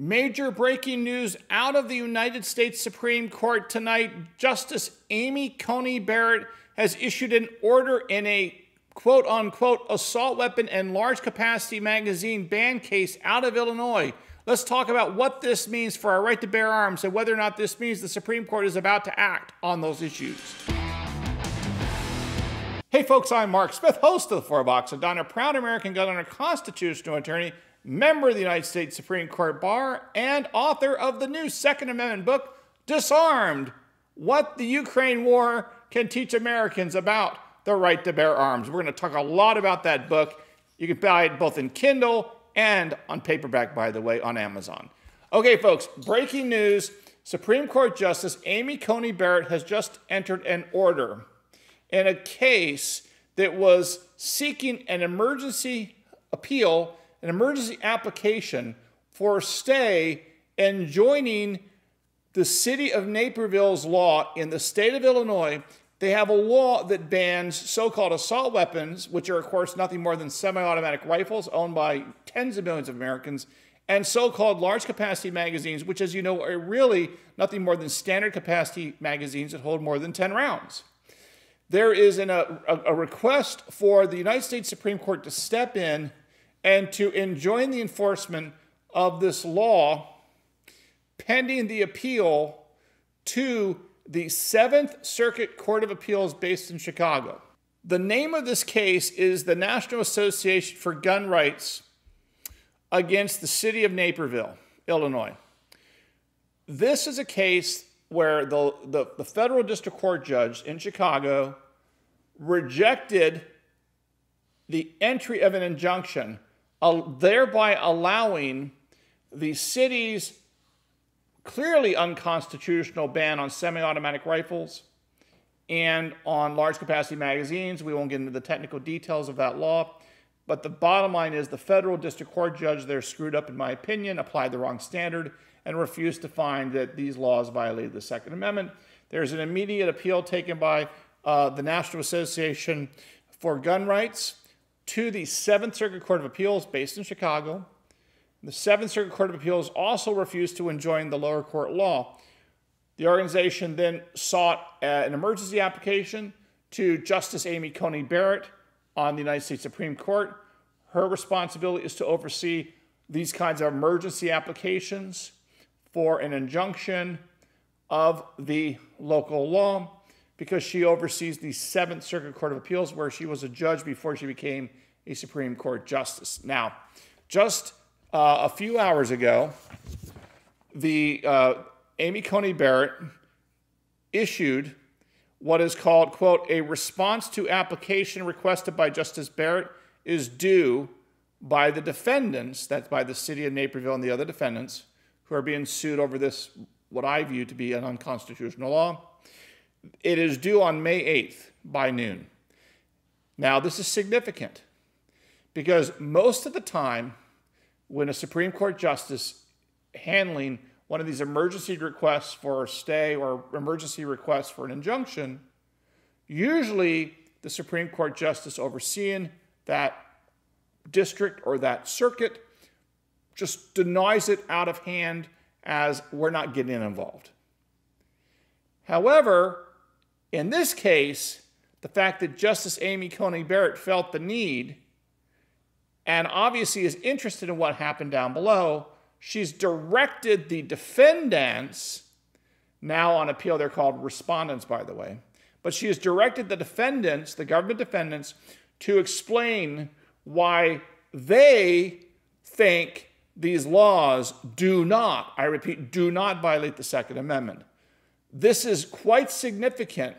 Major breaking news out of the United States Supreme Court tonight. Justice Amy Coney Barrett has issued an order in a quote-unquote assault weapon and large-capacity magazine ban case out of Illinois. Let's talk about what this means for our right to bear arms and whether or not this means the Supreme Court is about to act on those issues. Hey folks, I'm Mark Smith, host of The Four Boxes Diner, proud American gun owner, constitutional attorney, member of the United States Supreme Court Bar, and author of the new Second Amendment book, Disarmed, What the Ukraine War Can Teach Americans About the Right to Bear Arms. We're going to talk a lot about that book. You can buy it both in Kindle and on paperback, by the way, on Amazon. Okay, folks, breaking news. Supreme Court Justice Amy Coney Barrett has just entered an order in a case that was seeking an emergency appeal, an emergency application for a stay enjoining the city of Naperville's law in the state of Illinois. They have a law that bans so-called assault weapons, which are, of course, nothing more than semi-automatic rifles owned by tens of millions of Americans, and so-called large-capacity magazines, which, as you know, are really nothing more than standard-capacity magazines that hold more than 10 rounds. There is a request for the United States Supreme Court to step in and to enjoin the enforcement of this law pending the appeal to the Seventh Circuit Court of Appeals based in Chicago. The name of this case is the National Association for Gun Rights against the city of Naperville, Illinois. This is a case where the federal district court judge in Chicago rejected the entry of an injunction, thereby allowing the city's clearly unconstitutional ban on semi-automatic rifles and on large-capacity magazines. We won't get into the technical details of that law, but the bottom line is the federal district court judge there screwed up, in my opinion, applied the wrong standard, and refused to find that these laws violated the Second Amendment. There's an immediate appeal taken by the National Association for Gun Rights to the Seventh Circuit Court of Appeals based in Chicago. The Seventh Circuit Court of Appeals also refused to enjoin the lower court law. The organization then sought an emergency application to Justice Amy Coney Barrett on the United States Supreme Court. Her responsibility is to oversee these kinds of emergency applications for an injunction of the local law, because she oversees the Seventh Circuit Court of Appeals, where she was a judge before she became a Supreme Court justice. Now, just a few hours ago, the Amy Coney Barrett issued what is called, quote, a response to application requested by Justice Barrett is due by the defendants, that's by the city of Naperville and the other defendants, who are being sued over this, what I view to be an unconstitutional law. It is due on May 8th by noon. Now, this is significant because most of the time when a Supreme Court justice handling one of these emergency requests for a stay or emergency requests for an injunction, usually the Supreme Court justice overseeing that district or that circuit just denies it out of hand as we're not getting involved. However, in this case, the fact that Justice Amy Coney Barrett felt the need and obviously is interested in what happened down below, she's directed the defendants, now on appeal they're called respondents, by the way, but she has directed the defendants, the government defendants, to explain why they think these laws do not, I repeat, do not violate the Second Amendment. This is quite significant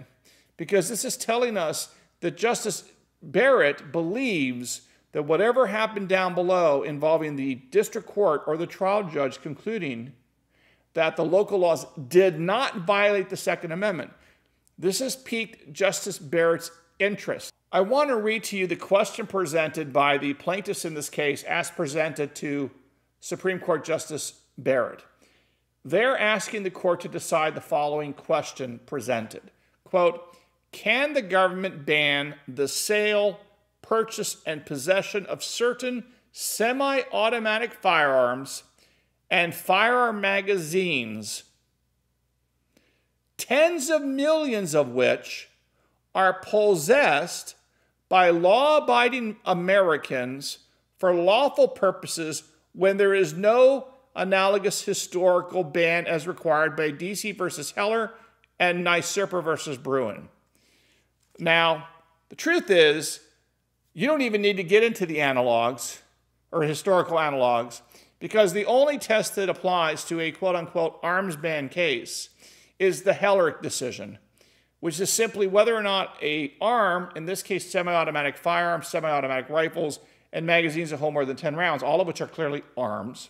because this is telling us that Justice Barrett believes that whatever happened down below involving the district court or the trial judge concluding that the local laws did not violate the Second Amendment, this has piqued Justice Barrett's interest. I want to read to you the question presented by the plaintiffs in this case as presented to Supreme Court Justice Barrett. They're asking the court to decide the following question presented. Quote, can the government ban the sale, purchase, and possession of certain semi-automatic firearms and firearm magazines, tens of millions of which are possessed by law-abiding Americans for lawful purposes when there is no analogous historical ban as required by D.C. versus Heller and NYSRPA versus Bruen. Now, the truth is, you don't even need to get into the analogs or historical analogs, because the only test that applies to a quote-unquote arms ban case is the Heller decision, which is simply whether or not a arm, in this case semi-automatic firearms, semi-automatic rifles, and magazines that hold more than 10 rounds, all of which are clearly arms,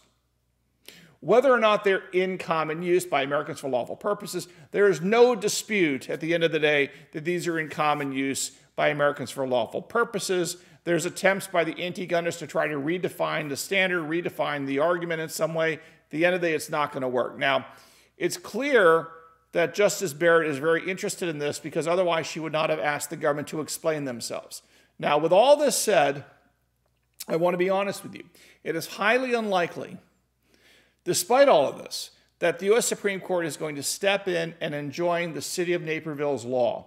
whether or not they're in common use by Americans for lawful purposes. There is no dispute at the end of the day that these are in common use by Americans for lawful purposes. There's attempts by the anti-gunners to try to redefine the standard, redefine the argument in some way. At the end of the day, it's not going to work. Now, it's clear that Justice Barrett is very interested in this, because otherwise she would not have asked the government to explain themselves. Now, with all this said, I want to be honest with you. It is highly unlikely, despite all of this, that the U.S. Supreme Court is going to step in and enjoin the city of Naperville's law.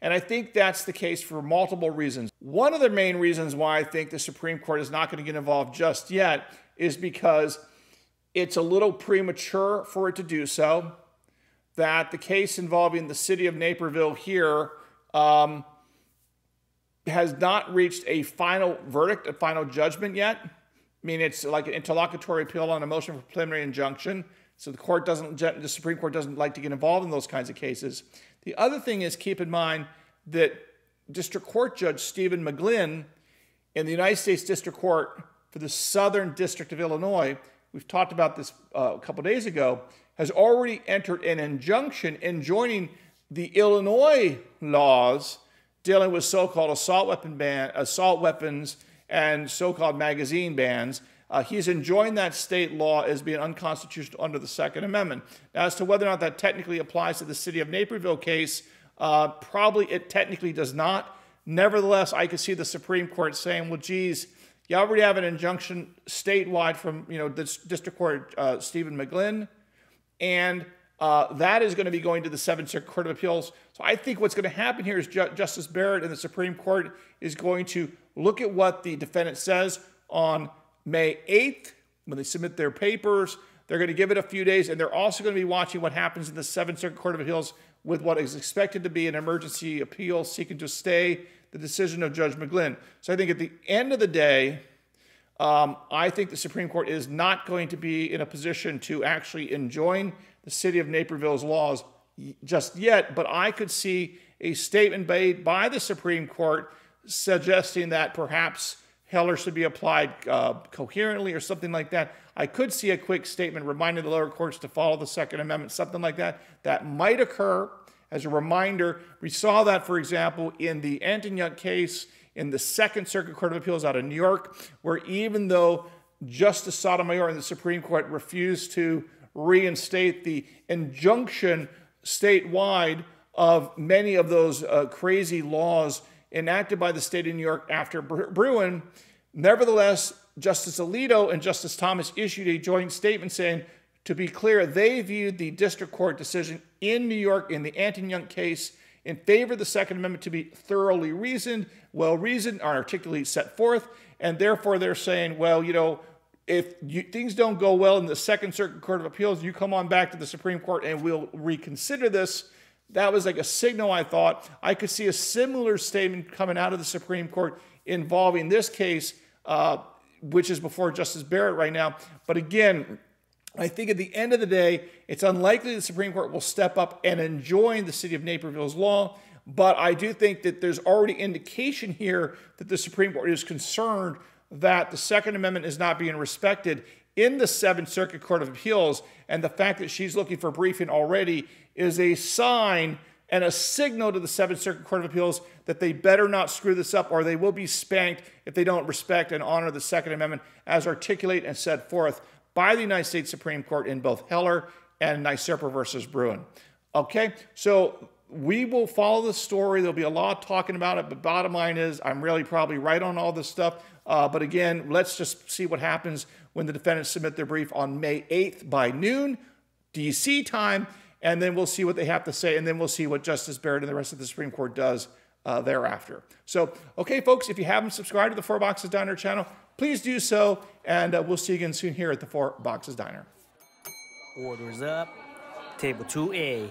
And I think that's the case for multiple reasons. One of the main reasons why I think the Supreme Court is not going to get involved just yet is because it's a little premature for it to do so, that the case involving the city of Naperville here has not reached a final verdict, a final judgment yet. I mean, it's like an interlocutory appeal on a motion for preliminary injunction. So the Supreme Court doesn't like to get involved in those kinds of cases. The other thing is, keep in mind that District Court Judge Stephen McGlynn in the United States District Court for the Southern District of Illinois, we've talked about this a couple days ago, has already entered an injunction enjoining the Illinois laws dealing with so-called assault weapons and so-called magazine bans. He's enjoined that state law as being unconstitutional under the Second Amendment. Now, as to whether or not that technically applies to the city of Naperville case, probably it technically does not. Nevertheless, I could see the Supreme Court saying, well, geez, you already have an injunction statewide from this District Court Stephen McGlynn, and that is going to be going to the Seventh Circuit Court of Appeals. So I think what's going to happen here is Justice Barrett and the Supreme Court is going to look at what the defendant says on May 8th, when they submit their papers. They're going to give it a few days, and they're also going to be watching what happens in the Seventh Circuit Court of Appeals with what is expected to be an emergency appeal seeking to stay the decision of Judge McGlynn. So I think at the end of the day, I think the Supreme Court is not going to be in a position to actually enjoin the city of Naperville's laws just yet, but I could see a statement made by the Supreme Court suggesting that perhaps Heller should be applied coherently or something like that. I could see a quick statement reminding the lower courts to follow the Second Amendment, something like that. That might occur as a reminder. We saw that, for example, in the Antonyuk case in the Second Circuit Court of Appeals out of New York, where even though Justice Sotomayor and the Supreme Court refused to reinstate the injunction statewide of many of those crazy laws enacted by the state of New York after Bruen. Nevertheless, Justice Alito and Justice Thomas issued a joint statement saying, to be clear, they viewed the district court decision in New York in the Antonyuk case in favor of the Second Amendment to be thoroughly reasoned, well-reasoned, and articulately set forth, and therefore they're saying, well, if things don't go well in the Second Circuit Court of Appeals, you come on back to the Supreme Court and we'll reconsider this. That was like a signal, I thought. I could see a similar statement coming out of the Supreme Court involving this case, which is before Justice Barrett right now. But again, I think at the end of the day, it's unlikely the Supreme Court will step up and enjoin the city of Naperville's law. But I do think that there's already indication here that the Supreme Court is concerned that the Second Amendment is not being respected in the Seventh Circuit Court of Appeals, and the fact that she's looking for briefing already is a sign and a signal to the Seventh Circuit Court of Appeals that they better not screw this up, or they will be spanked if they don't respect and honor the Second Amendment as articulated and set forth by the United States Supreme Court in both Heller and NYSRPA versus Bruen. Okay, so we will follow the story. There'll be a lot talking about it, but bottom line is I'm really probably right on all this stuff. But again, let's just see what happens when the defendants submit their brief on May 8th by noon, D.C. time, and then we'll see what they have to say, and then we'll see what Justice Barrett and the rest of the Supreme Court does thereafter. So, okay, folks, if you haven't subscribed to the Four Boxes Diner channel, please do so, and we'll see you again soon here at the Four Boxes Diner. Orders up. Table 2A.